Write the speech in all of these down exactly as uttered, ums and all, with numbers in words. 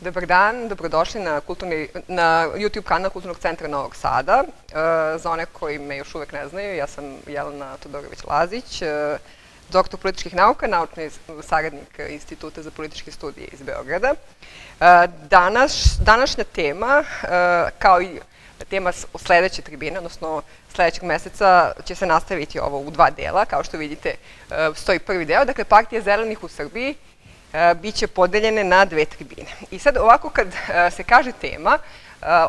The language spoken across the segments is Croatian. Dobar dan, dobrodošli na YouTube kanal Kulturnog centra Novog Sada. Za one koji me još uvek ne znaju, ja sam Jelena Todorović-Lazić, doktor političkih nauka, naučni saradnik Instituta za političke studije iz Beograda. Današnja tema, kao i tema sljedeće tribine, odnosno sljedećeg meseca, će se nastaviti ovo u dva dela. Kao što vidite, stoji prvi deo, dakle partije zelenih u Srbiji biće podeljene na dve tribine. I sad ovako kad se kaže tema,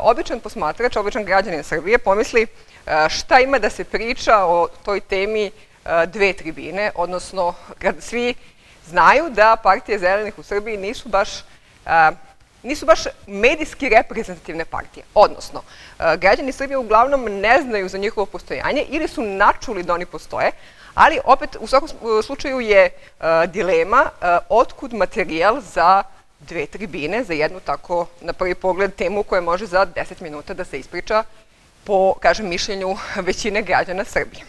običan posmatrač, običan građanin Srbije pomisli šta ima da se priča o toj temi dve tribine, odnosno kad svi znaju da partije zelenih u Srbiji nisu baš nisu baš medijski reprezentativne partije. Odnosno, građani Srbije uglavnom ne znaju za njihovo postojanje ili su načuli da oni postoje, ali opet u svakom slučaju je dilema otkud materijal za dve tribine, za jednu tako na prvi pogled temu koja može za deset minuta da se ispriča po, kažem, mišljenju većine građana Srbije.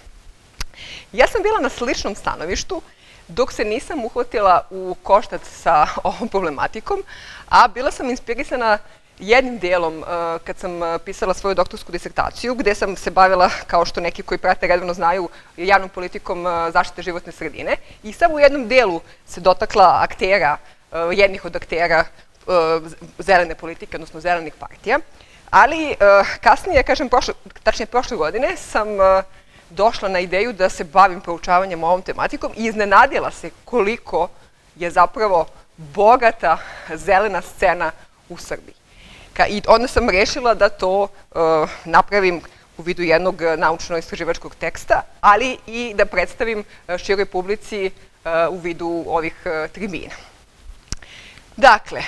Ja sam bila na sličnom stanovištu dok se nisam uhvatila u koštac sa ovom problematikom, a bila sam inspirisana jednim delom kad sam pisala svoju doktorsku disertaciju, gde sam se bavila, kao što neki koji prate redovno znaju, javnom politikom zaštite životne sredine. I samo u jednom delu se dotakla aktera, jednih od aktera zelene politike, odnosno zelenih partija. Ali kasnije, kažem, tačnije prošle godine, sam došla na ideju da se bavim proučavanjem ovom tematikom i iznenadila se koliko je zapravo bogata zelena scena u Srbiji. I onda sam rešila da to napravim u vidu jednog naučno-istraživačkog teksta, ali i da predstavim široj publici u vidu ovih tribina. Dakle,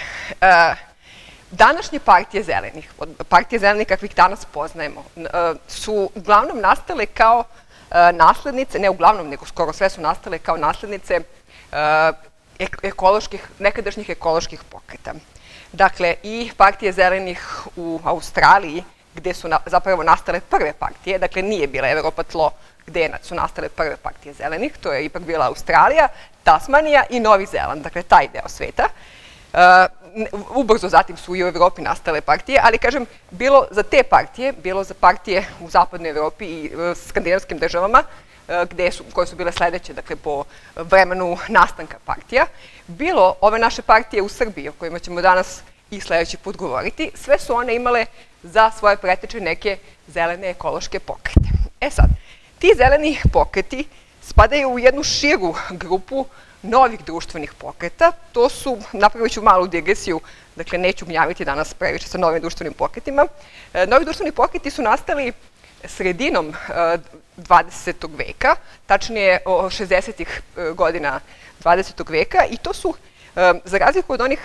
današnje partije zelenih, partije zelenih kakvih danas poznajemo, su uglavnom nastale kao naslednice, ne uglavnom, nego skoro sve su nastale kao naslednice nekadašnjih ekoloških pokreta. Dakle, i partije zelenih u Australiji, gde su zapravo nastale prve partije, dakle nije bila Evropa tlo gde su nastale prve partije zelenih, to je ipak bila Australija, Tasmanija i Novi Zeland, dakle taj deo sveta. Ubrzo zatim su i u Evropi nastale partije, ali kažem, bilo za te partije, bilo za partije u zapadnoj Evropi i skandinavskim državama, koje su bile sledeće, dakle, po vremenu nastanka partija, bilo ove naše partije u Srbiji, o kojima ćemo danas i sledeći put govoriti, sve su one imale za svoje preteče neke zelene ekološke pokrete. E sad, ti zeleni pokreti spadaju u jednu širu grupu novih društvenih pokreta. To su, napravit ću malu digresiju, dakle, neću gnjaviti danas previše sa novim društvenim pokretima. Novi društveni pokreti su nastali sredinom dvadesetog veka, tačnije šezdesetih godina dvadesetog veka, i to su, za razliku od onih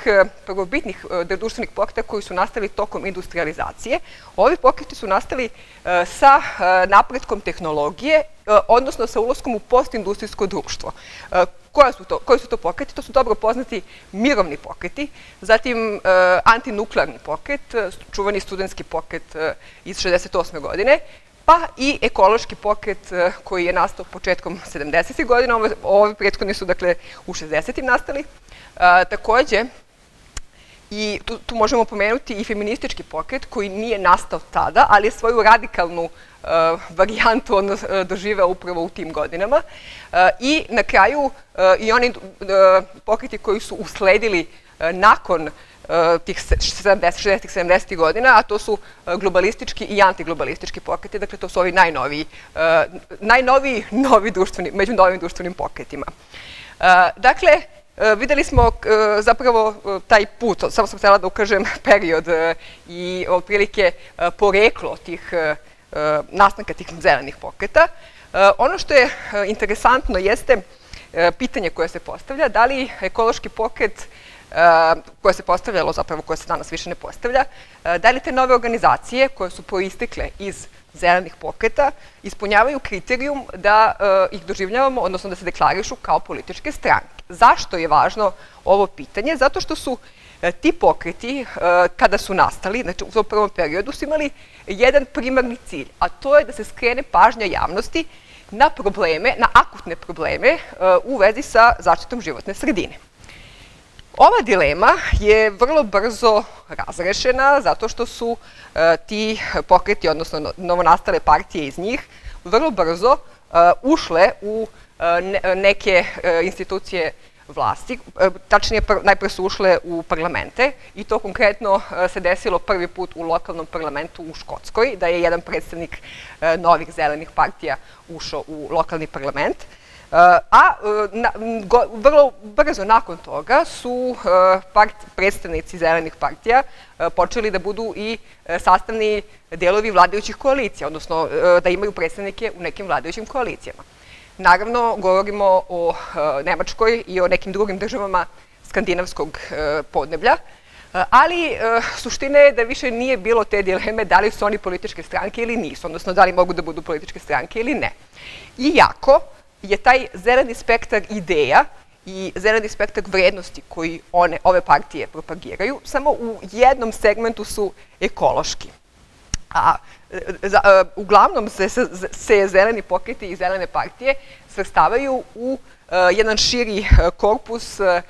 prvobitnih društvenih pokreta koji su nastali tokom industrializacije, ovi pokreti su nastali sa napretkom tehnologije, odnosno sa ulaskom u postindustrijsko društvo. Koji su to pokreti? To su dobro poznati mirovni pokreti, zatim antinuklearni pokret, čuveni studentski pokret iz šezdeset osme godine, pa i ekološki pokret koji je nastao početkom sedamdesetih godina, ovi prethodni su dakle u šezdesetim nastali. Takođe, i tu možemo pomenuti i feministički pokret koji nije nastao tada, ali je svoju radikalnu varijantu doživeo upravo u tim godinama. I na kraju i oni pokreti koji su usledili nakon tih šezdesetih, sedamdesetih godina, a to su globalistički i antiglobalistički pokreti, dakle to su ovi najnoviji, najnoviji među novim društvenim pokretima. Dakle, videli smo zapravo taj put, samo sam htjela da ukažem period i otprilike poreklo tih nastanka tih zelenih pokreta. Ono što je interesantno jeste pitanje koje se postavlja, da li ekološki pokret koje se postavljalo, zapravo koje se danas više ne postavlja, da li te nove organizacije koje su proistekle iz zelenih pokreta ispunjavaju kriterijum da ih doživljavamo, odnosno da se deklarišu kao političke stranke. Zašto je važno ovo pitanje? Zato što su ti pokreti, kada su nastali, znači u tom prvom periodu, su imali jedan primarni cilj, a to je da se skrene pažnja javnosti na probleme, na akutne probleme u vezi sa zaštitom životne sredine. Ova dilema je vrlo brzo razrešena zato što su e, ti pokreti, odnosno novonastale partije iz njih, vrlo brzo e, ušle u e, neke e, institucije vlasti, e, tačnije pr, najpre su ušle u parlamente i to konkretno e, se desilo prvi put u lokalnom parlamentu u Škotskoj, da je jedan predstavnik e, novih zelenih partija ušao u lokalni parlament. A na, go, vrlo brzo nakon toga su part, predstavnici zelenih partija počeli da budu i sastavni delovi vladajućih koalicija, odnosno da imaju predstavnike u nekim vladajućim koalicijama. Naravno, govorimo o Nemačkoj i o nekim drugim državama skandinavskog podneblja, ali suština je da više nije bilo te dileme da li su oni političke stranke ili nisu, odnosno da li mogu da budu političke stranke ili ne. Iako je taj zeleni spektar ideja i zeleni spektar vrednosti koji one, ove partije propagiraju, samo u jednom segmentu su ekološki. A, za, a, uglavnom se, se, se zeleni pokreti i zelene partije svrstavaju u a, jedan širi korpus a,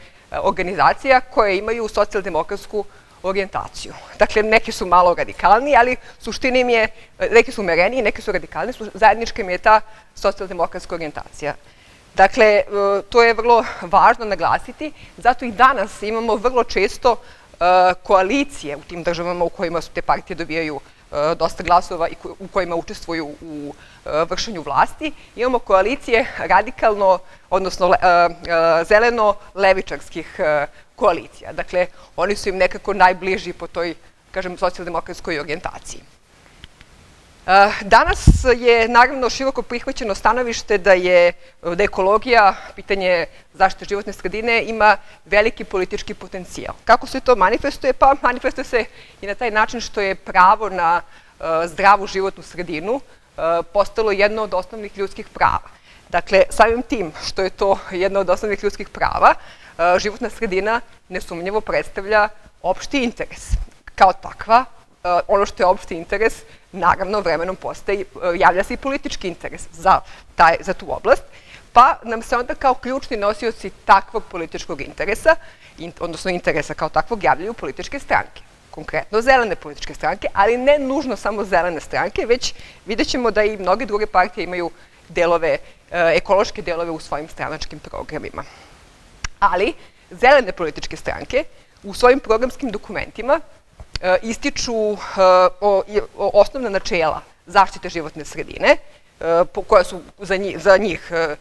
organizacija koje imaju socijaldemokratsku orijentaciju. Dakle, neke su malo radikalni, ali suština im je, neke su umereniji, neke su radikalni, zajednička im je ta socijaldemokratska orijentacija. Dakle, to je vrlo važno naglasiti, zato i danas imamo vrlo često koalicije u tim državama u kojima su te partije dobijaju dosta glasova i u kojima učestvuju u vršenju vlasti. Imamo koalicije radikalno, odnosno zeleno-levičarskih koalicija. Dakle, oni su im nekako najbliži po toj, kažem, socijaldemokratskoj orijentaciji. Danas je, naravno, široko prihvaćeno stanovište da je da ekologija, pitanje zaštite životne sredine, ima veliki politički potencijal. Kako se to manifestuje? Pa manifestuje se i na taj način što je pravo na zdravu životnu sredinu postalo jedno od osnovnih ljudskih prava. Dakle, samim tim što je to jedno od osnovnih ljudskih prava, životna sredina nesumnjivo predstavlja opšti interes. Kao takva, ono što je opšti interes, naravno vremenom postaje, javlja se i politički interes za, taj, za tu oblast, pa nam se onda kao ključni nosioci takvog političkog interesa, odnosno interesa kao takvog, javljaju političke stranke. Konkretno zelene političke stranke, ali ne nužno samo zelene stranke, već vidjet ćemo da i mnoge druge partije imaju delove, ekološke delove u svojim stranačkim programima. Ali zelene političke stranke u svojim programskim dokumentima e, ističu e, o, o osnovna načela zaštite životne sredine, e, po, koja su za njih, za njih e,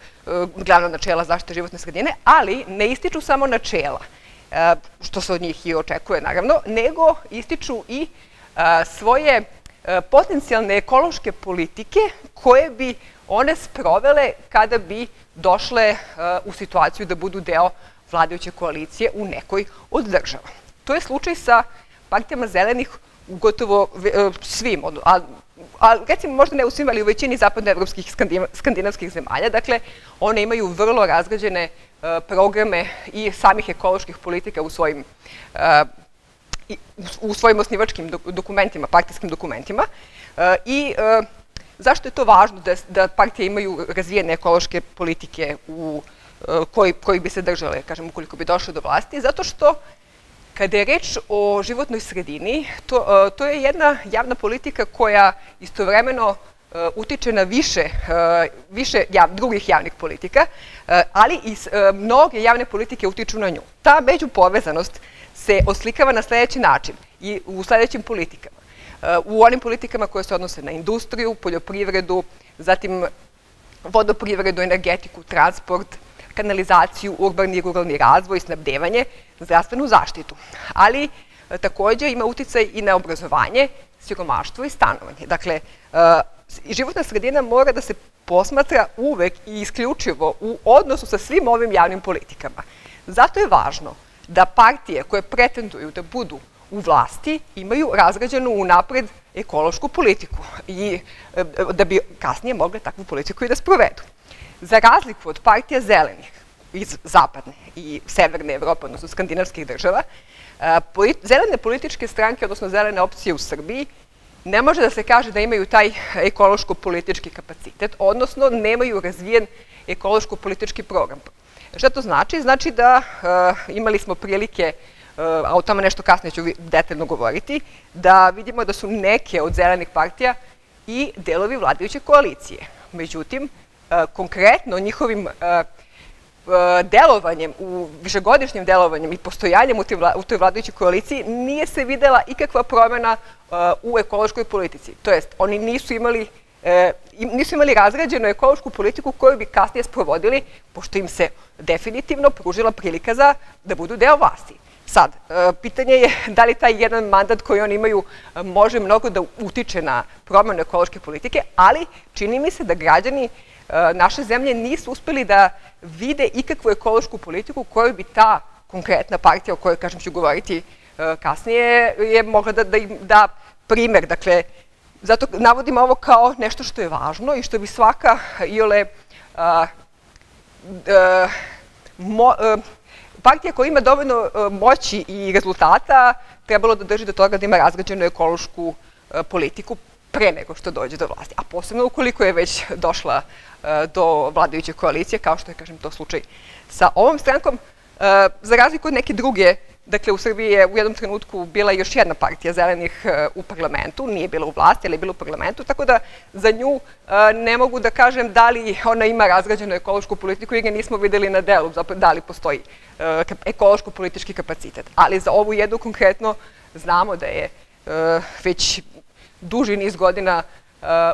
glavna načela zaštite životne sredine, ali ne ističu samo načela, e, što se od njih i očekuje naravno, nego ističu i e, svoje e, potencijalne ekološke politike koje bi one sprovele kada bi došle uh, u situaciju da budu deo vladajuće koalicije u nekoj od država. To je slučaj sa partijama zelenih u gotovo uh, svim, ali al, recimo možda ne u svim, ali u većini zapadnoevropskih skandinavskih zemalja. Dakle, one imaju vrlo razgrađene uh, programe i samih ekoloških politika u svojim uh, i, u, u svojim osnivačkim dokumentima, partijskim dokumentima uh, i uh, zašto je to važno da, da partije imaju razvijene ekološke politike u, koji, koji bi se držale, kažem, ukoliko bi došle do vlasti? Zato što, kada je reč o životnoj sredini, to, to je jedna javna politika koja istovremeno utiče na više, više jav, drugih javnih politika, ali i mnoge javne politike utiču na nju. Ta međupovezanost se oslikava na sljedeći način i u sljedećim politikama. U onim politikama koje se odnose na industriju, poljoprivredu, zatim vodoprivredu, energetiku, transport, kanalizaciju, urbani i ruralni razvoj, snabdevanje, zdravstvenu zaštitu. Ali također ima uticaj i na obrazovanje, siromaštvo i stanovanje. Dakle, životna sredina mora da se posmatra uvek i isključivo u odnosu sa svim ovim javnim politikama. Zato je važno da partije koje pretenduju da budu u vlasti imaju razrađenu unapred ekološku politiku i da bi kasnije mogle takvu politiku i da sprovedu. Za razliku od partija zelenih iz zapadne i severne Evrope, odnosno skandinavskih država, zelene političke stranke, odnosno zelene opcije u Srbiji, ne može da se kaže da imaju taj ekološko-politički kapacitet, odnosno nemaju razvijen ekološko-politički program. Šta to znači? Znači da imali smo prilike, a o tome nešto kasnije ću detaljno govoriti, da vidimo da su neke od zelenih partija i delovi vladajuće koalicije. Međutim, konkretno njihovim delovanjem, u višegodišnjim delovanjem i postojanjem u toj vladajućoj koaliciji nije se videla ikakva promjena u ekološkoj politici. To jest, oni nisu imali nisu imali razrađenu ekološku politiku koju bi kasnije sprovodili, pošto im se definitivno pružila prilika da budu deo vlasti. Sad, pitanje je da li taj jedan mandat koji oni imaju može mnogo da utiče na promjenu ekološke politike, ali čini mi se da građani naše zemlje nisu uspjeli da vide ikakvu ekološku politiku koju bi ta konkretna partija, o kojoj, kažem, ću govoriti kasnije, je mogla da im da primjer. Dakle, zato navodim ovo kao nešto što je važno i što bi svaka iole partija koja ima dovoljno moći i rezultata trebalo da drži do toga da ima razgrađenu ekološku politiku pre nego što dođe do vlasti. A posebno ukoliko je već došla do vladajuće koalicije, kao što je, kažem, to slučaj sa ovom strankom. Za razliku od neke druge, dakle, u Srbiji je u jednom trenutku bila još jedna partija zelenih u parlamentu, nije bila u vlasti, ali je bila u parlamentu, tako da za nju ne mogu da kažem da li ona ima razgrađenu ekološku politiku, jer ga nismo videli na delu, da li postoji ekološko-politički kapacitet. Ali za ovu jednu konkretno znamo da je već duži niz godina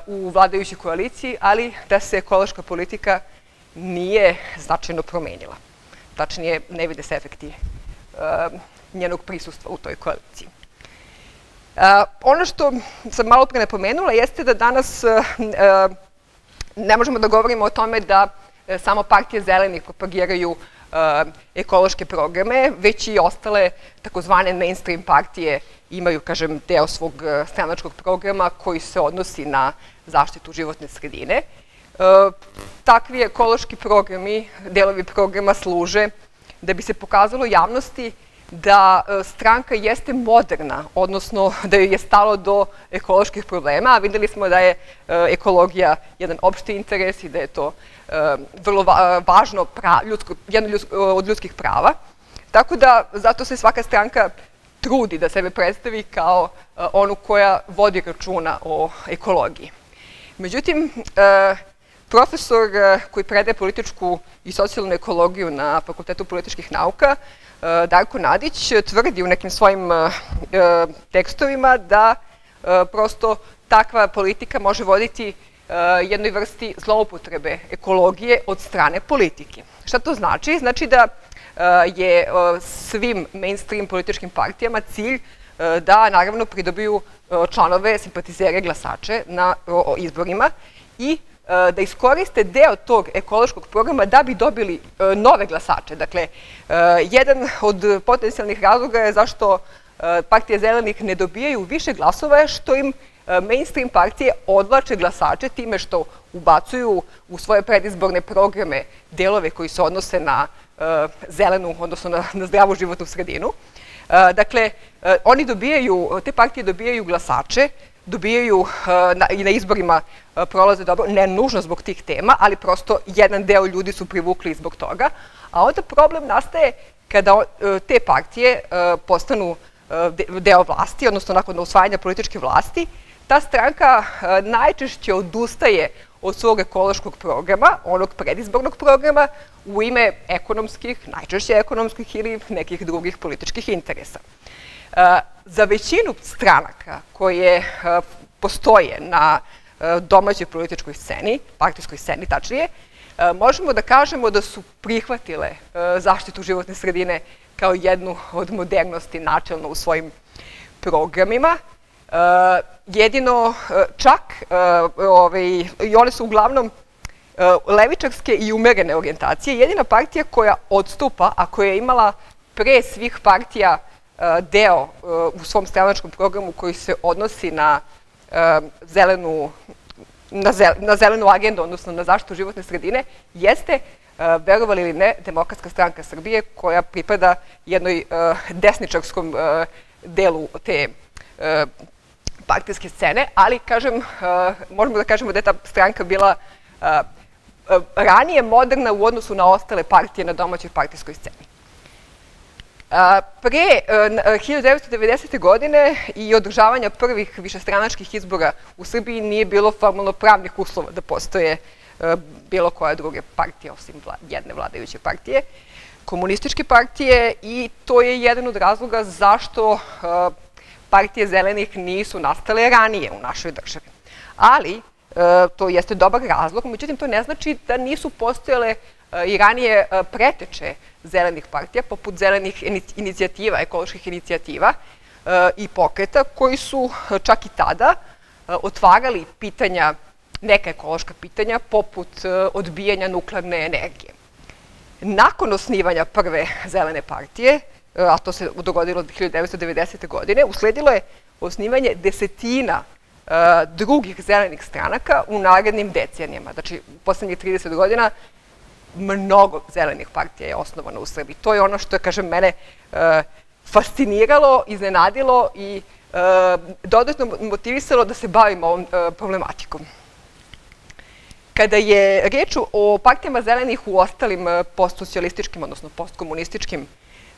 u vladajućoj koaliciji, ali da se ekološka politika nije značajno promenila. Tačnije, ne vide se efekti njenog prisustva u toj koaliciji. Ono što sam malo pre napomenula jeste da danas ne možemo da govorimo o tome da samo partije zelenih propagiraju ekološke programe, već i ostale takozvane mainstream partije imaju, kažem, deo svog stranačkog programa koji se odnosi na zaštitu životne sredine. Takvi ekološki programi, delovi programa služe da bi se pokazalo javnosti da stranka jeste moderna, odnosno da joj je stalo do ekoloških problema, a videli smo da je ekologija jedan opšti interes i da je to vrlo važno jedno od ljudskih prava. Tako da zato se svaka stranka trudi da sebe predstavi kao onu koja vodi računa o ekologiji. Međutim, profesor koji predaje političku i socijalnu ekologiju na Fakultetu političkih nauka, Darko Nadić, tvrdi u nekim svojim tekstovima da prosto takva politika može voditi jednoj vrsti zloupotrebe ekologije od strane politike. Šta to znači? Znači da je svim mainstream političkim partijama cilj da, naravno, pridobiju članove, simpatizere, glasače na izborima i da iskoriste deo tog ekološkog programa da bi dobili nove glasače. Dakle, jedan od potencijalnih razloga je zašto partije zelenih ne dobijaju više glasova je što im mainstream partije odvlače glasače time što ubacuju u svoje predizborne programe delove koji se odnose na zelenu, odnosno na zdravu životnu sredinu. Dakle, oni dobijaju, te partije dobijaju glasače, dobijaju i na izborima prolaze dobro, ne nužno zbog tih tema, ali prosto jedan deo ljudi su privukli zbog toga. A onda problem nastaje kada te partije postanu deo vlasti, odnosno nakon usvajanja političke vlasti, ta stranka najčešće odustaje od svog ekološkog programa, onog predizbornog programa, u ime ekonomskih, najčešće ekonomskih ili nekih drugih političkih interesa. Za većinu stranaka koje postoje na domaćoj političkoj sceni, partijskoj sceni tačnije, možemo da kažemo da su prihvatile zaštitu životne sredine kao jednu od modernosti načelno u svojim programima. Jedino čak, i one su uglavnom levičarske i umerene orijentacije, jedina partija koja odstupa, a koja je imala pre svih partija deo u svom stranačkom programu koji se odnosi na zelenu, na zelenu agendu, odnosno na zaštitu životne sredine, jeste, verovali ili ne, Demokratska stranka Srbije, koja pripada jednoj desničarskom delu te partijske scene, ali, kažem, možemo da kažemo da je ta stranka bila ranije moderna u odnosu na ostale partije na domaćoj partijskoj sceni. Pre hiljadu devetsto devedesete. godine i održavanja prvih višestranačkih izbora u Srbiji nije bilo formalno pravnih uslova da postoje bilo koja druga partija, osim jedne vladajuće partije, komunističke partije, i to je jedan od razloga zašto partije zelenih nisu nastale ranije u našoj državi. Ali to jeste dobar razlog, međutim to ne znači da nisu postojale i ranije preteče zelenih partija, poput zelenih inicijativa, ekoloških inicijativa i pokreta, koji su čak i tada otvarali pitanja, neka ekološka pitanja, poput odbijanja nuklearne energije. Nakon osnivanja prve zelene partije, a to se dogodilo hiljadu devetsto devedesete. godine, usledilo je osnivanje desetina drugih zelenih stranaka u narednim decenijama. Znači, u poslednjih trideset godina mnogo zelenih partija je osnovano u Srbiji. To je ono što je, kažem, mene fasciniralo, iznenadilo i dodatno motivisalo da se bavim ovom problematikom. Kada je reč o partijama zelenih u ostalim postsocijalističkim, odnosno postkomunističkim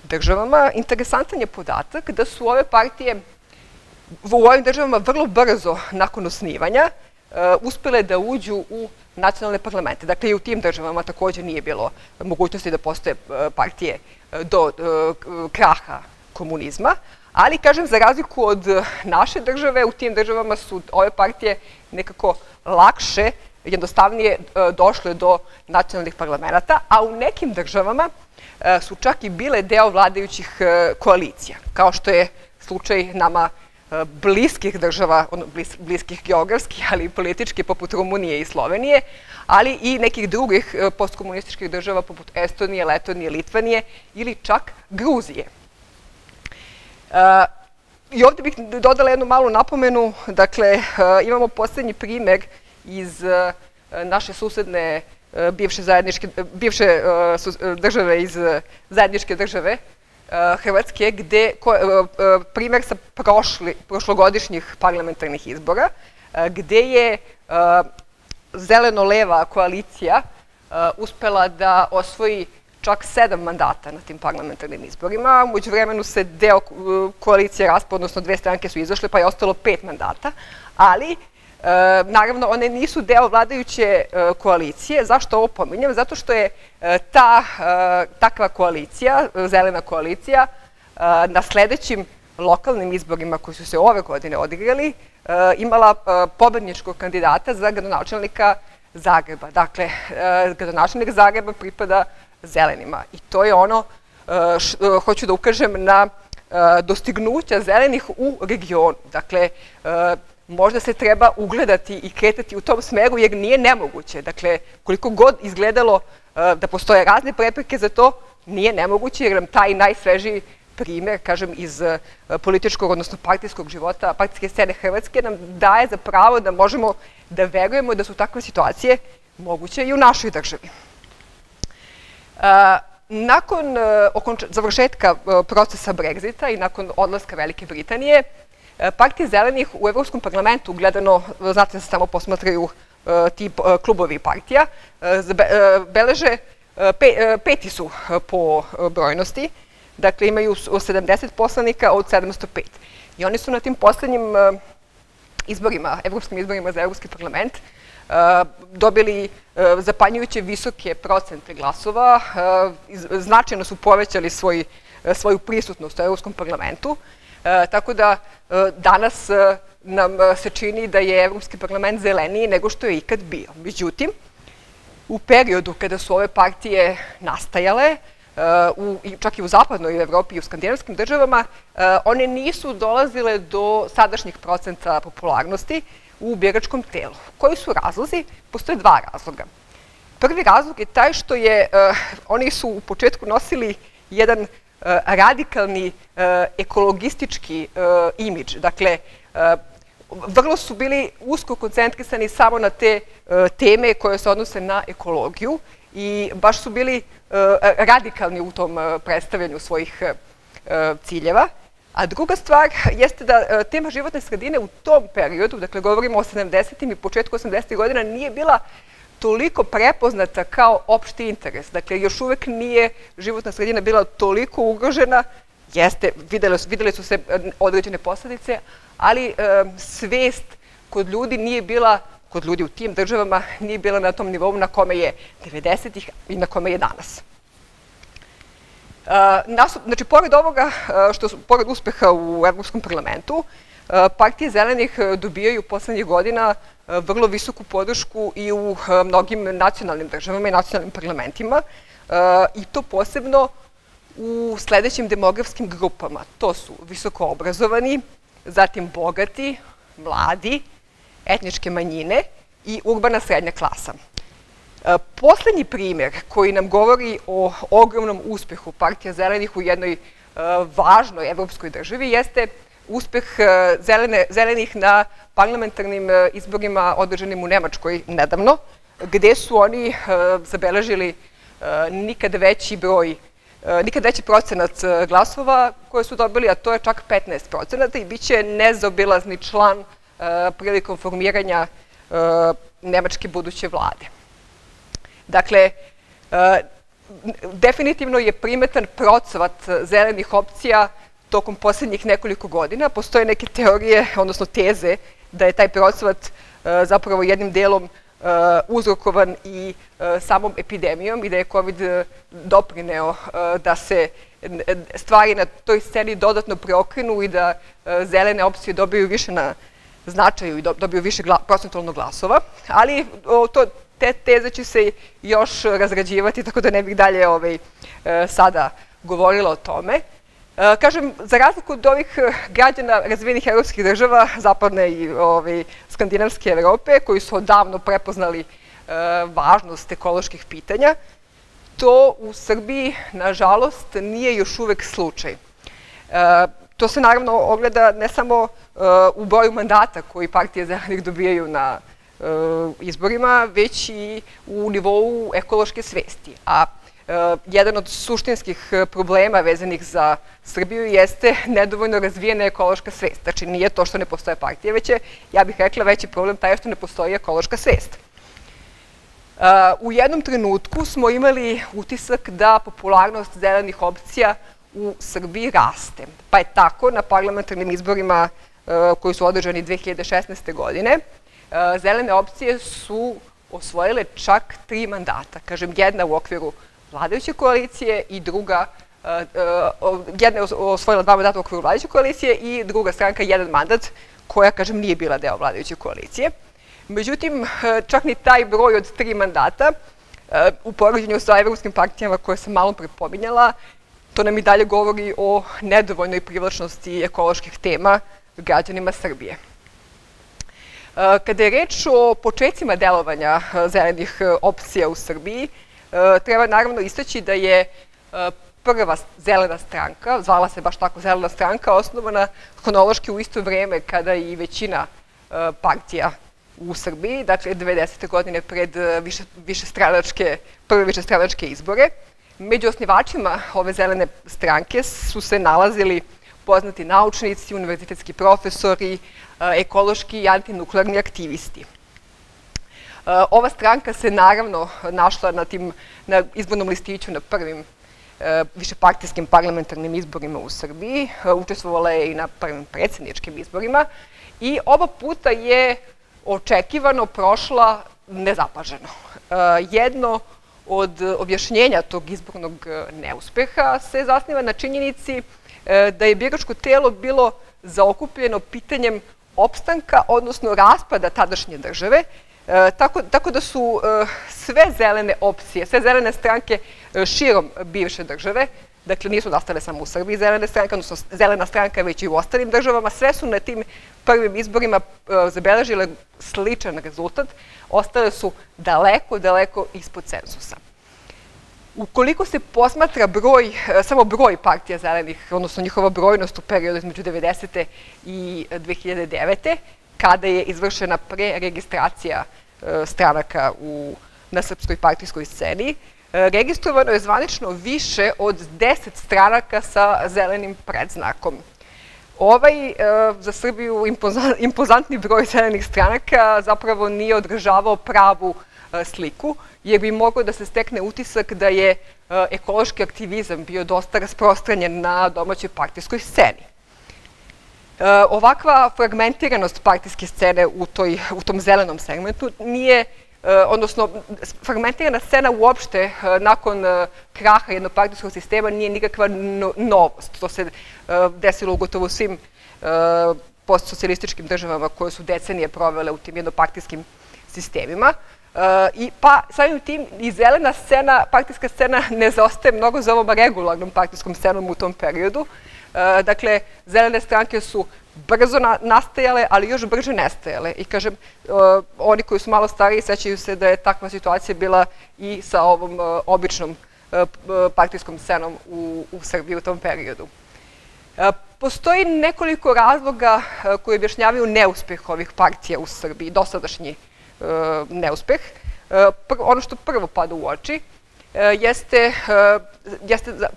državama, interesantan je podatak da su ove partije u ovim državama vrlo brzo nakon osnivanja uspjele da uđu u nacionalne parlamente. Dakle, i u tim državama također nije bilo mogućnosti da postoje partije do kraha komunizma, ali, kažem, za razliku od naše države, u tim državama su ove partije nekako lakše, jednostavnije došle do nacionalnih parlamenta, a u nekim državama su čak i bile deo vladajućih koalicija, kao što je slučaj nama bliskih država, bliskih geografski, ali i politički, poput Rumunije i Slovenije, ali i nekih drugih postkomunističkih država, poput Estonije, Letonije, Litvanije ili čak Gruzije. I ovdje bih dodala jednu malu napomenu. Dakle, imamo posljednji primer iz naše susedne bivše države, iz zajedničke države Hrvatske, gde primjer sa prošlogodišnjih parlamentarnih izbora, gde je zeleno-leva koalicija uspela da osvoji čak sedam mandata na tim parlamentarnim izborima. U međuvremenu se deo koalicije raspao, odnosno dve stranke su izašle, pa je ostalo pet mandata, ali naravno, one nisu deo vladajuće koalicije. Zašto ovo pominjem? Zato što je ta takva koalicija, zelena koalicija, na sljedećim lokalnim izborima koji su se ove godine odigrali, imala pobedničkog kandidata za gradonačelnika Zagreba. Dakle, gradonačelnik Zagreba pripada zelenima. I to je ono, hoću da ukažem na dostignuća zelenih u regionu. Dakle, možda se treba ugledati i kretati u tom smeru, jer nije nemoguće. Dakle, koliko god izgledalo da postoje razne prepreke za to, nije nemoguće, jer nam taj najsvežiji primjer, kažem, iz političkog, odnosno partijskog života, partijske scene Hrvatske, nam daje za pravo da možemo da verujemo da su takve situacije moguće i u našoj državi. Nakon završetka procesa Brexita i nakon odlaska Velike Britanije, partije zelenih u Evropskom parlamentu, gledano, znate da se samo posmatraju ti klubovi partija, beleže, peti su po brojnosti, dakle imaju sedamdeset poslanika od sedamsto pet. I oni su na tim poslednjim izborima, evropskim izborima za Evropski parlament, dobili zapanjujuće visoke procente glasova, značajno su povećali svoju prisutnost u Evropskom parlamentu. Tako da danas nam se čini da je Evropski parlament zeleniji nego što je ikad bio. Međutim, u periodu kada su ove partije nastajale, čak i u zapadnoj Evropi i u skandinavskim državama, one nisu dolazile do sadašnjih procenta popularnosti u biračkom telu. Koji su razlozi? Postoje dva razloga. Prvi razlog je taj što je, oni su u početku nosili jedan radikalni ekologistički imidž. Dakle, vrlo su bili usko koncentrisani samo na te teme koje se odnose na ekologiju i baš su bili radikalni u tom predstavljanju svojih ciljeva. A druga stvar jeste da tema životne sredine u tom periodu, dakle govorimo o sedamdesetim i početku osamdesetih godina, nije bila toliko prepoznata kao opšti interes. Dakle, još uvek nije životna sredina bila toliko ugrožena. Jeste, vidjeli su se određene posljedice, ali svest kod ljudi nije bila, kod ljudi u tim državama, nije bila na tom nivou na kome je devedesetih i na kome je danas. Znači, pored ovoga, pored uspeha u Evropskom parlamentu, partije zelenih dobijaju poslednjih godina vrlo visoku podršku i u mnogim nacionalnim državama i nacionalnim parlamentima, i to posebno u sledećim demografskim grupama. To su visoko obrazovani, zatim bogati, mladi, etničke manjine i urbana srednja klasa. Poslednji primjer koji nam govori o ogromnom uspehu Partije zelenih u jednoj važnoj evropskoj državi jeste uspeh zelenih na parlamentarnim izborima održanim u Nemačkoj nedavno, gde su oni zabeležili nikad veći broj nikad veći procenat glasova koje su dobili, a to je čak petnaest procenata, i bit će nezaobilazni član prilikom formiranja nemačke buduće vlade. Dakle, definitivno je primetan procvat zelenih opcija tokom posljednjih nekoliko godina. Postoje neke teorije, odnosno teze, da je taj procvat zapravo jednim delom uzrokovan i samom epidemijom i da je COVID doprineo da se stvari na toj sceni dodatno preokrenu i da zelene opcije dobiju više na značaju i dobiju više procentualno glasova. Ali te teze će se još razrađivati, tako da ne bih dalje sada govorila o tome. Kažem, za razliku od ovih građana razvijenih evropskih država, zapadne i skandinavske Evrope, koji su odavno prepoznali važnost ekoloških pitanja, to u Srbiji, nažalost, nije još uvek slučaj. To se naravno ogleda ne samo u broju mandata koji partije zelenih dobijaju na izborima, već i u nivou ekološke svesti. A jedan od suštinskih problema vezanih za Srbiju jeste nedovoljno razvijena ekološka svest. Znači, nije to što ne postoje partije, već je, ja bih rekla, veći problem taj što ne postoji ekološka svest. U jednom trenutku smo imali utisak da popularnost zelenih opcija u Srbiji raste. Pa je tako na parlamentarnim izborima koji su održani dve hiljade šesnaeste. godine zelene opcije su osvojile čak tri mandata. Kažem, jedna u okviru vladajuće koalicije i druga, jedna je osvojila dva mandata u okviru vladajuće koalicije i druga stranka jedan mandat koja, kažem, nije bila deo vladajuće koalicije. Međutim, čak ni taj broj od tri mandata u poređenju sa evropskim partijama koje sam malo prepominjala, to nam i dalje govori o nedovoljnoj privlačnosti ekoloških tema građanima Srbije. Kada je reč o početcima delovanja zelenih opcija u Srbiji, treba naravno istaći da je prva zelena stranka, zvala se baš tako zelena stranka, osnovana hronološki u isto vreme kada i većina partija u Srbiji, dakle devedesete. godine pred prve višestranačke izbore. Među osnivačima ove zelene stranke su se nalazili poznati naučnici, univerzitetski profesori, ekološki i antinuklearni aktivisti. Ova stranka se naravno našla na izbornom listiću na prvim višepartijskim parlamentarnim izborima u Srbiji. Učestvovala je i na prvim predsjedničkim izborima i oba puta je očekivano prošla nezapaženo. Jedno od objašnjenja tog izbornog neuspeha se zasniva na činjenici da je biračko telo bilo zaokupljeno pitanjem opstanka, odnosno raspada tadašnje države, tako da su sve zelene opcije, sve zelene stranke širom bivše države, dakle nisu nastale samo u Srbiji zelene stranke, odnosno zelena stranka već i u ostalim državama, sve su na tim prvim izborima zabeležile sličan rezultat, ostale su daleko, daleko ispod cenzusa. Ukoliko se posmatra samo broj partija zelenih, odnosno njihova brojnost u periodu između devedesete i dve hiljade devete, kada je izvršena preregistracija stranaka na srpskoj partijskoj sceni, registrovano je zvanično više od deset stranaka sa zelenim predznakom. Ovaj za Srbiju impozantni broj zelenih stranaka zapravo nije održavao pravu sliku, jer bi moglo da se stekne utisak da je ekološki aktivizam bio dosta rasprostranjen na domaćoj partijskoj sceni. Ovakva fragmentiranost partijske scene u, toj, u tom zelenom segmentu nije, odnosno fragmentirana scena uopšte nakon kraha jednopartijskog sistema nije nikakva novost. To se desilo u gotovo svim postsocijalističkim državama koje su decenije provele u tim jednopartijskim sistemima. Pa samim tim i zelena scena, partijska scena ne zaostaje mnogo za ovom regularnom partijskom scenom u tom periodu. Dakle, zelene stranke su brzo nastajale, ali još brže nestajale. I kažem, oni koji su malo stariji sećaju se da je takva situacija bila i sa ovom običnom partijskom scenom u Srbiji u tom periodu. Postoji nekoliko razloga koji objašnjavaju neuspeh ovih partija u Srbiji, dosadašnji neuspeh. Ono što prvo pada u oči jeste,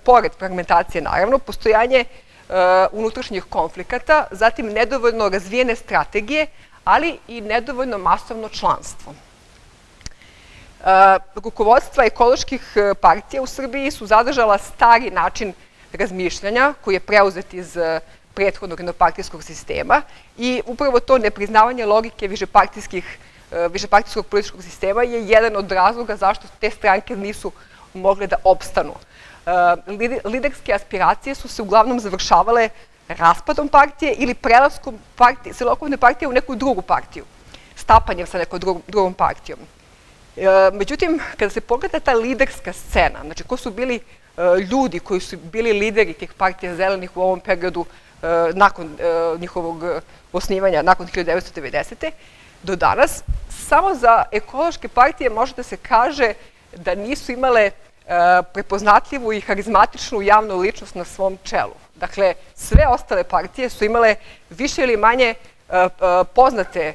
pored fragmentacije naravno, postojanje unutrašnjih konflikata, zatim nedovoljno razvijene strategije, ali i nedovoljno masovno članstvo. Rukovodstva ekoloških partija u Srbiji su zadržala stari način razmišljanja koji je preuzet iz prethodnog jednopartijskog sistema i upravo to nepriznavanje logike višepartijskih višepartijskog političkog sistema je jedan od razloga zašto te stranke nisu mogle da opstanu. Liderske aspiracije su se uglavnom završavale raspadom partije ili prelaskom celokupne partije u neku drugu partiju, stapanjem sa nekom drugom partijom. Međutim, kada se pogleda ta liderska scena, znači ko su bili ljudi koji su bili lideri tih partija zelenih u ovom periodu nakon njihovog osnivanja, nakon hiljadu devetsto devedesete. do danas, samo za ekološke partije može da se kaže da nisu imale prepoznatljivu i harizmatičnu javnu ličnost na svom čelu. Dakle, sve ostale partije su imale više ili manje poznate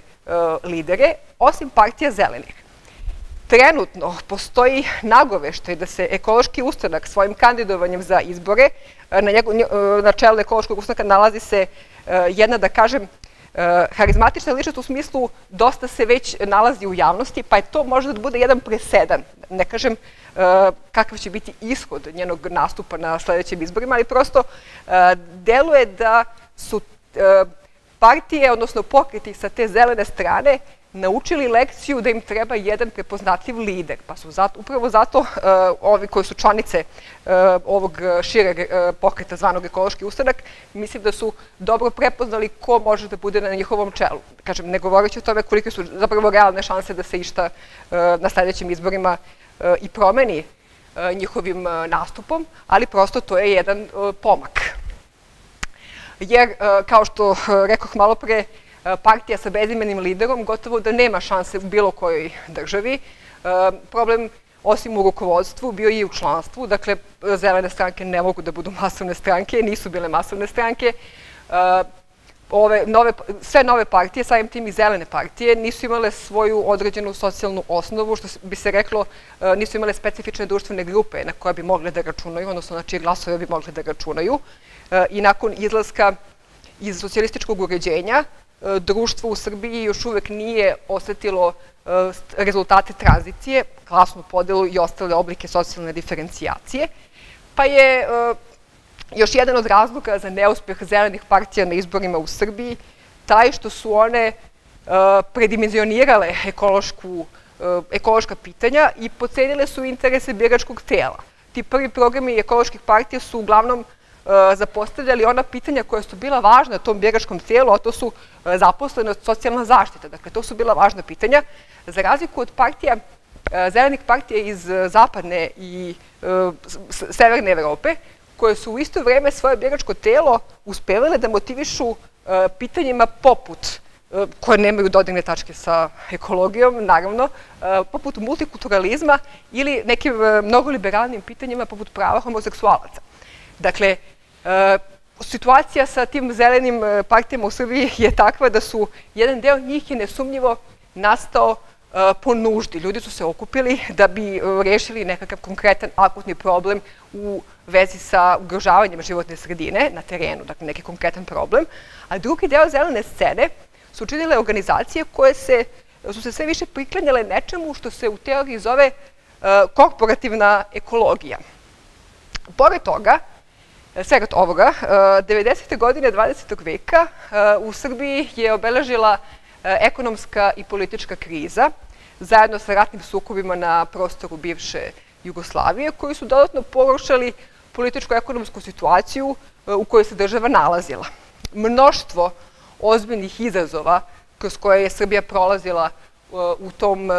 lidere, osim partija zelenih. Trenutno postoji nagoveštaj da se ekološki ustanak svojim kandidovanjem za izbore, na čelu ekološkog ustanka nalazi se jedna, da kažem, harizmatična ličnost u smislu dosta se već nalazi u javnosti, pa je to možda da bude jedan presedan. Ne kažem kakav će biti ishod njenog nastupa na sljedećim izborima, ali prosto deluje da su partije, odnosno pokreti sa te zelene strane, naučili lekciju da im treba jedan prepoznatljiv lider. Pa su upravo zato ovi koji su članice ovog šireg pokreta zvanog ekološki ustanak, mislim da su dobro prepoznali ko može da bude na njihovom čelu. Kažem, ne govoreći o tome kolike su zapravo realne šanse da se išta na sljedećim izborima i promeni njihovim nastupom, ali prosto to je jedan pomak. Jer, kao što rekoh malo pre, partija sa bezimenim liderom gotovo da nema šanse u bilo kojoj državi. Problem, osim u rukovodstvu, bio je i u članstvu. Dakle, zelene stranke ne mogu da budu masovne stranke, nisu bile masovne stranke. Ove, nove, sve nove partije, samim tim i zelene partije, nisu imale svoju određenu socijalnu osnovu, što bi se reklo, nisu imale specifične društvene grupe na koje bi mogle da računaju, odnosno na čije glasove bi mogle da računaju. I nakon izlaska iz socijalističkog uređenja, društvo u Srbiji još uvek nije osetilo rezultate tranzicije, klasnu podelu i ostale oblike socijalne diferencijacije. Pa je još jedan od razloga za neuspeh zelenih partija na izborima u Srbiji taj što su one predimenzionirale ekološka pitanja i podcenile su interese biračkog tela. Ti prvi programi ekoloških partija su uglavnom zapostavljali ona pitanja koja su bila važna tom biračkom tijelu, a to su zaposlenost, socijalna zaštita. Dakle, to su bila važna pitanja. Za razliku od partija, zelenih partija iz zapadne i severne Evrope, koje su u isto vreme svoje biračko tijelo uspevale da motivišu pitanjima poput, koje nemaju dodirne tačke sa ekologijom, naravno, poput multikulturalizma ili nekim mnogo liberalnim pitanjima poput prava homoseksualaca. Dakle, situacija sa tim zelenim partijama u Srbiji je takva da su jedan deo njih je nesumnjivo nastao po nuždi. Ljudi su se okupili da bi rešili nekakav konkretan akutni problem u vezi sa ugrožavanjem životne sredine na terenu, dakle neki konkretan problem. A drugi deo zelene scene su učinile organizacije koje se, su se sve više priklanjale nečemu što se u teoriji zove korporativna ekologija. Pored toga, svega od ovoga, devedesete godine dvadesetog veka u Srbiji je obeležila ekonomska i politička kriza zajedno sa ratnim sukobima na prostoru bivše Jugoslavije koji su dodatno pogoršali političko-ekonomsku situaciju u kojoj se država nalazila. Mnoštvo ozbiljnih izazova kroz koje je Srbija prolazila u tom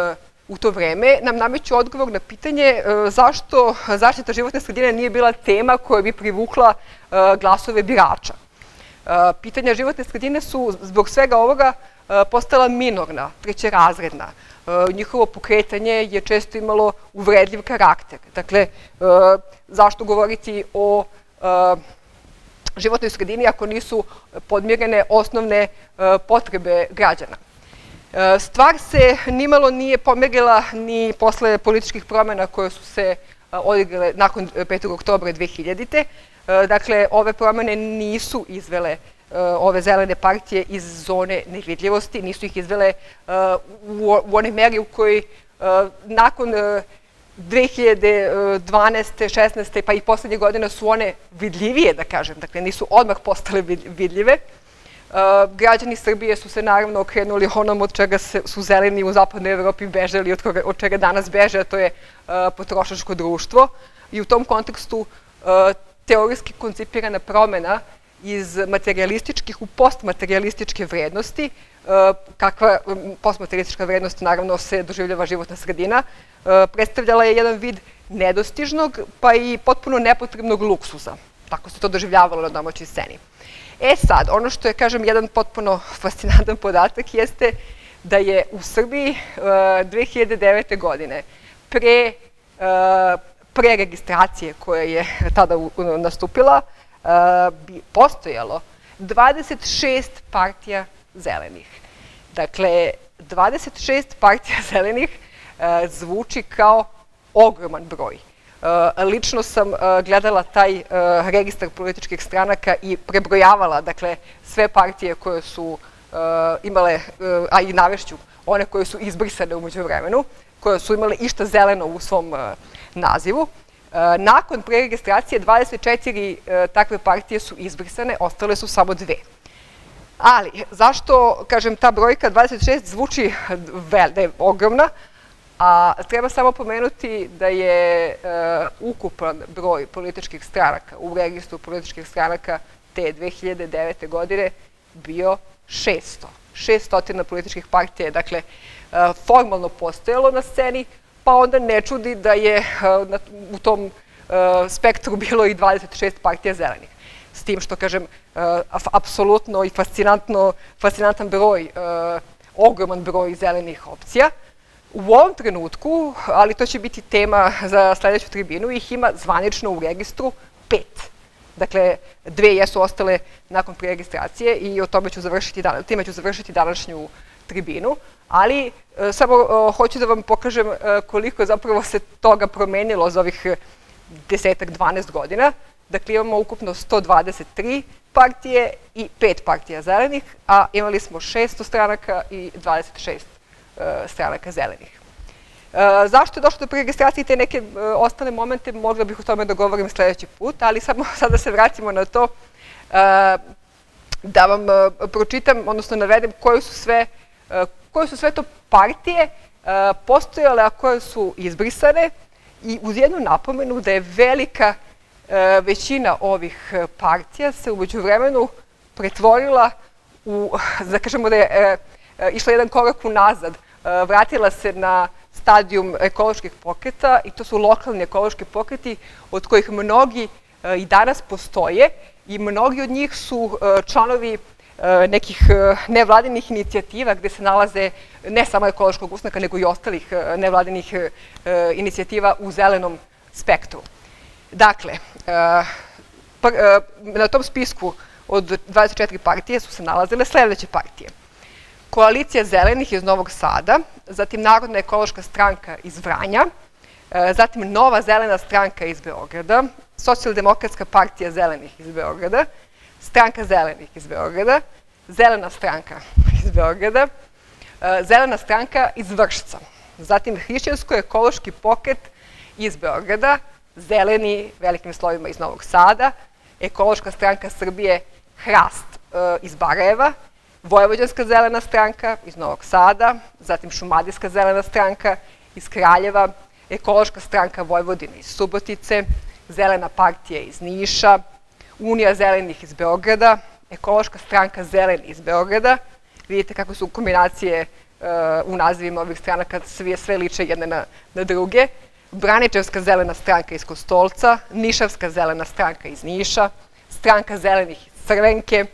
u to vreme nam nameću odgovor na pitanje zašto zaštita životne sredine nije bila tema koja bi privukla glasove birača. Pitanja životne sredine su zbog svega ovoga postala minorna, trećerazredna. Njihovo pokretanje je često imalo uvredljiv karakter. Dakle, zašto govoriti o životnoj sredini ako nisu podmirene osnovne potrebe građana? Stvar se nimalo nije pomerila ni posle političkih promjena koje su se odigrale nakon petog oktobra dve hiljadite. Dakle, ove promjene nisu izvele ove zelene partije iz zone nevidljivosti, nisu ih izvele u one meri u kojoj nakon dve hiljade dvanaeste, šesnaeste pa i poslednje godine su one vidljivije, da kažem. Dakle, nisu odmah postale vidljive. Građani Srbije su se naravno okrenuli onom od čega su zeleni u zapadnoj Evropi bežali, od čega danas beže, a to je potrošačko društvo. I u tom kontekstu teorijski koncipirana promjena iz materialističkih u postmaterialističke vrednosti, kakva postmaterialistička vrednost naravno se doživljava životna sredina, predstavljala je jedan vid nedostižnog pa i potpuno nepotrebnog luksuza. Tako se to doživljavalo na domaćoj sceni. E sad, ono što je, kažem, jedan potpuno fascinantan podatak jeste da je u Srbiji dve hiljade devete. godine pre, pre registracije koja je tada nastupila postojalo dvadeset šest partija zelenih. Dakle, dvadeset šest partija zelenih zvuči kao ogroman broj. Lično sam gledala taj registar političkih stranaka i prebrojavala, dakle, sve partije koje su imale, a i navešću, one koje su izbrisane u međuvremenu, koje su imale išta zeleno u svom nazivu. Nakon preregistracije dvadeset četiri takve partije su izbrisane, ostale su samo dve. Ali, zašto, kažem, ta brojka dvadeset šest zvuči da je ogromna, a treba samo pomenuti da je e, ukupan broj političkih stranaka u registru političkih stranaka te dve hiljade devete. godine bio šest stotina. šest stotina političkih partija je, dakle, e, formalno postojalo na sceni, pa onda ne čudi da je e, na, u tom e, spektru bilo i dvadeset šest partija zelenih. S tim što, kažem, e, apsolutno i fascinantan broj, e, ogroman broj zelenih opcija. U ovom trenutku, ali to će biti tema za sljedeću tribinu, ih ima zvanično u registru pet. Dakle, dve jesu ostale nakon preregistracije i o tome ću završiti, time ću završiti današnju tribinu. Ali samo hoću da vam pokažem koliko zapravo se toga promenilo za ovih desetak, dvanaest godina. Dakle, imamo ukupno sto dvadeset tri partije i pet partija zelenih, a imali smo šesto stranaka i dvadeset šest stranaka zelenih. Zašto je došlo do preregistracije i te neke ostale momente, mogla bih o tome da govorim sljedeći put, ali samo sada se vratimo na to da vam pročitam, odnosno navedem koje su sve, koje su sve to partije postojale, a koje su izbrisane, i uz jednu napomenu da je velika većina ovih partija se u međuvremenu pretvorila u, da kažemo da je išla jedan korak unazad, vratila se na stadijum ekoloških pokreta, i to su lokalni ekološki pokreti od kojih mnogi i danas postoje, i mnogi od njih su članovi nekih nevladinih inicijativa gdje se nalaze ne samo ekološkog usnaka nego i ostalih nevladinih inicijativa u zelenom spektru. Dakle, na tom spisku od dvadeset četiri partije su se nalazile sljedeće partije: Koalicija zelenih iz Novog Sada, zatim Narodna ekološka stranka iz Vranja, zatim Nova zelena stranka iz Beograda, Socijaldemokratska partija zelenih iz Beograda, Stranka zelenih iz Beograda, Zelena stranka iz Beograda, Zelena stranka iz Vršca, zatim Hrišćansko ekološki pokret iz Beograda, Zeleni, velikim slovima, iz Novog Sada, Ekološka stranka Srbije Hrast iz Barajeva, Vojvođanska zelena stranka iz Novog Sada, zatim Šumadijska zelena stranka iz Kraljeva, Ekološka stranka Vojvodina iz Subotice, Zelena partija iz Niša, Unija zelenih iz Beograda, Ekološka stranka Zeleni iz Beograda. Vidite kako su kombinacije u nazivima ovih strana kad sve liče jedne na druge. Braničevska zelena stranka iz Kostolca, Nišavska zelena stranka iz Niša, Stranka zelenih iz Crvenke,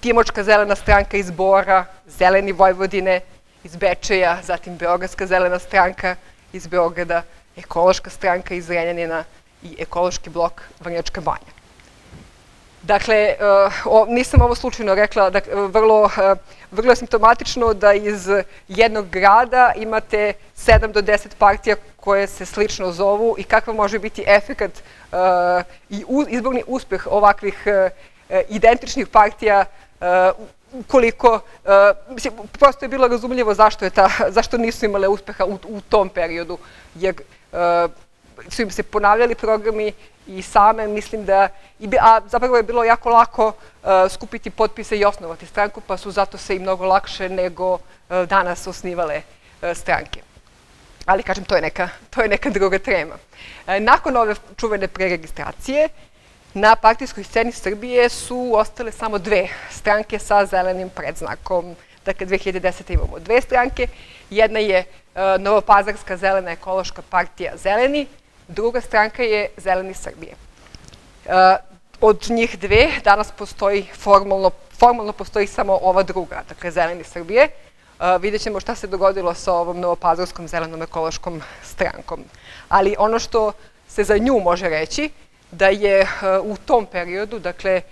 Timočka zelena stranka iz Bora, Zeleni Vojvodine iz Bečeja, zatim Beogradska zelena stranka iz Beograda, Ekološka stranka iz Renjanina i Ekološki blok Vrnjačka banja. Dakle, nisam ovo slučajno rekla, vrlo je simptomatično da iz jednog grada imate sedam do deset partija koje se slično zovu i kakav može biti efekat i izborni uspeh ovakvih identičnih partija ukoliko, mislim, prosto je bilo razumljivo zašto nisu imale uspeha u tom periodu, jer su im se ponavljali programi i same, mislim da, a zapravo je bilo jako lako skupiti potpise i osnovati stranku, pa su zato se i mnogo lakše nego danas osnivale stranke. Ali, kažem, to je neka druga tema. Nakon ove čuvene preregistracije, na partijskoj sceni Srbije su ostale samo dve stranke sa zelenim predznakom. Dakle, dve hiljade desete. imamo dve stranke. Jedna je Novopazarska zelena ekološka partija Zeleni, druga stranka je Zeleni Srbije. Od njih dve danas postoji, formalno postoji samo ova druga, dakle Zeleni Srbije. Vidjet ćemo šta se dogodilo sa ovom Novopazarskom zelenom ekološkom strankom. Ali ono što se za nju može reći, da je u tom periodu, dakle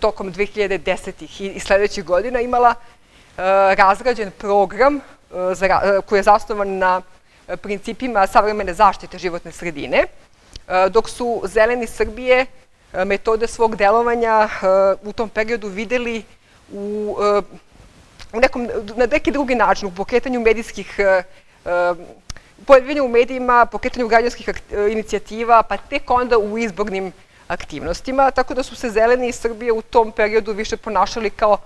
tokom dve hiljade desetih i sljedećih godina imala razrađen program koji je zasnovan na principima savremene zaštite životne sredine, dok su Zeleni Srbije metode svog delovanja u tom periodu videli na neki drugi način, u pokretanju medijskih, pojavljivanju u medijima, pokretanju građanskih inicijativa, pa tek onda u izbornim aktivnostima, tako da su se Zeleni Srbije u tom periodu više ponašali kao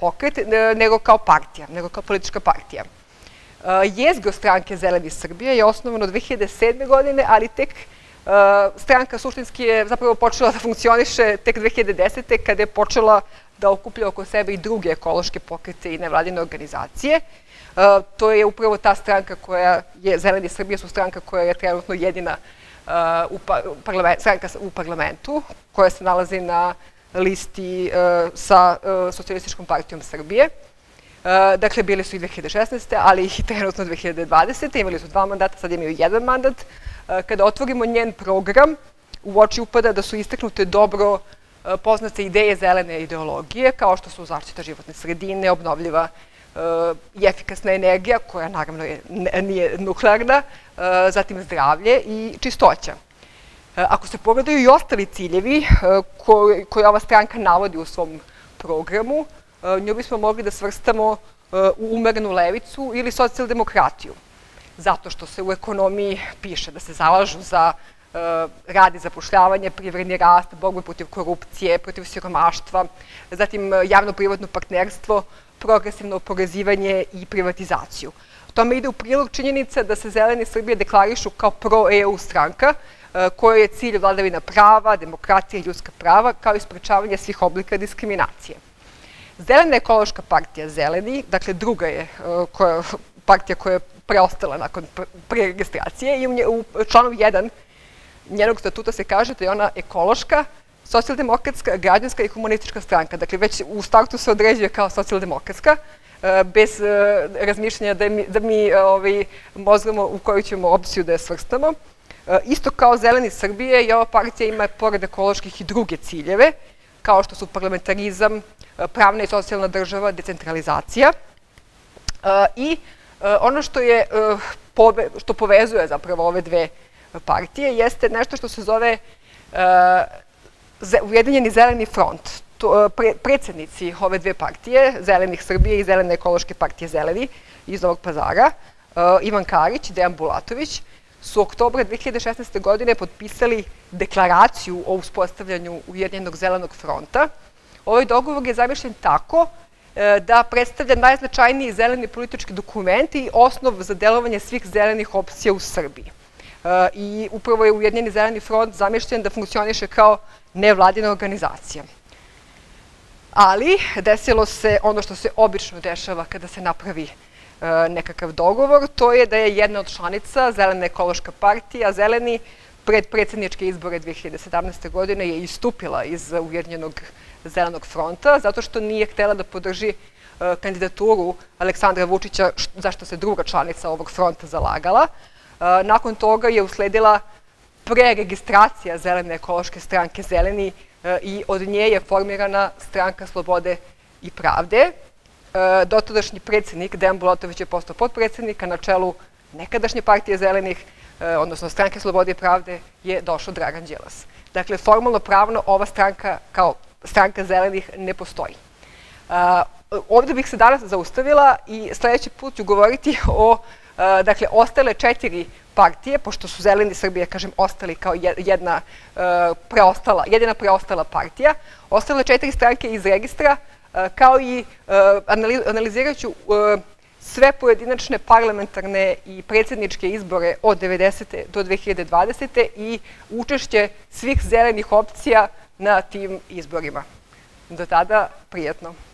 pokret nego kao partija, nego kao politička partija. Jezgro stranke Zeleni Srbije je osnovano dve hiljade sedme. godine, ali tek stranka suštinski je zapravo počela da funkcioniše tek dve hiljade desete. kada je počela da okuplja oko sebe i druge ekološke pokrete i nevladine organizacije. To je upravo ta stranka koja je, Zeleni Srbije su stranka koja je trenutno jedina stranka u parlamentu, koja se nalazi na listi sa Socijalističkom partijom Srbije. Dakle, bili su i dve hiljade šesnaeste. ali i trenutno dve hiljade dvadesete. Imali su dva mandata, sad imaju jedan mandat. Kada otvorimo njen program, u oči upada da su istaknute dobro poznate ideje zelene ideologije, kao što su zaštita životne sredine, obnovljiva i efikasna energija, koja naravno nije nuklearna, zatim zdravlje i čistoća. Ako se pogledaju i ostali ciljevi koje ova stranka navodi u svom programu, nju bismo mogli da svrstamo u umerenu levicu ili socijaldemokratiju. Zato što se u ekonomiji piše da se zalažu za rad i zapošljavanje, privredni rast, borbu protiv korupcije, protiv siromaštva, zatim javno-privatno partnerstvo, progresivno oporezivanje i privatizaciju. Tome ide u prilog činjenica da se Zeleni Srbije deklarišu kao pro-E U stranka, kojoj je cilj vladavina prava, demokratija i ljudska prava, kao i sprečavanje svih oblika diskriminacije. Zelena ekološka partija Zeleni, dakle druga je partija koja je preostala nakon preregistracije, i u članu jedan njenog statuta se kaže da je ona ekološka, socijaldemokratska, građanska i humanistička stranka. Dakle, već u startu se određuje kao socijaldemokratska, bez razmišljanja da mi mozgamo u koju ćemo opciju da je svrstamo. Isto kao Zeleni Srbije, i ova partija ima pored ekoloških i druge ciljeve, kao što su parlamentarizam, pravna i socijalna država, decentralizacija. I Ono što povezuje zapravo ove dve partije jeste nešto što se zove Ujedinjeni zeleni front. Predsjednici ove dve partije, Zelenih Srbije i Zelene ekološke partije Zeleni iz Novog Pazara, Ivan Karić i Dejan Bulatović, su oktobra dve hiljade šesnaeste. godine potpisali deklaraciju o uspostavljanju Ujedinjenog zelenog fronta. Ovaj dogovor je zamišljen tako da predstavlja najznačajniji zeleni politički dokument i osnov za delovanje svih zelenih opcija u Srbiji. I upravo je Ujedinjeni zeleni front zamišljen da funkcioniše kao nevladina organizacija. Ali desilo se ono što se obično dešava kada se napravi nekakav dogovor, to je da je jedna od članica, Zelena ekološka partija Zeleni, pred predsjedničke izbore dve hiljade sedamnaeste. godine je istupila iz Ujedinjenog zelenog fronta zato što nije htjela da podrži kandidaturu Aleksandra Vučića, zašto se druga članica ovog fronta zalagala. Nakon toga je usledila preregistracija Zelene ekološke stranke Zeleni i od nje je formirana Stranka slobode i pravde. Dotadašnji predsjednik Dejan Bulatović je postao potpredsjednika, na čelu nekadašnje partije Zelenih, odnosno Stranke slobode i pravde, je došao Dragan Đilas. Dakle, formalno pravno ova stranka kao Stranka Zelenih ne postoji. Ovdje bih se danas zaustavila i sljedeći put ću govoriti o dakle, ostale četiri partije, pošto su Zeleni Srbije, kažem, ostali kao jedna preostala, jedina preostala partija. Ostale četiri stranke iz registra, kao i analizirajući sve pojedinačne parlamentarne i predsjedničke izbore od devedesete. do dve hiljade dvadesete. i učešće svih zelenih opcija na tim izborima. Do tada, prijatno.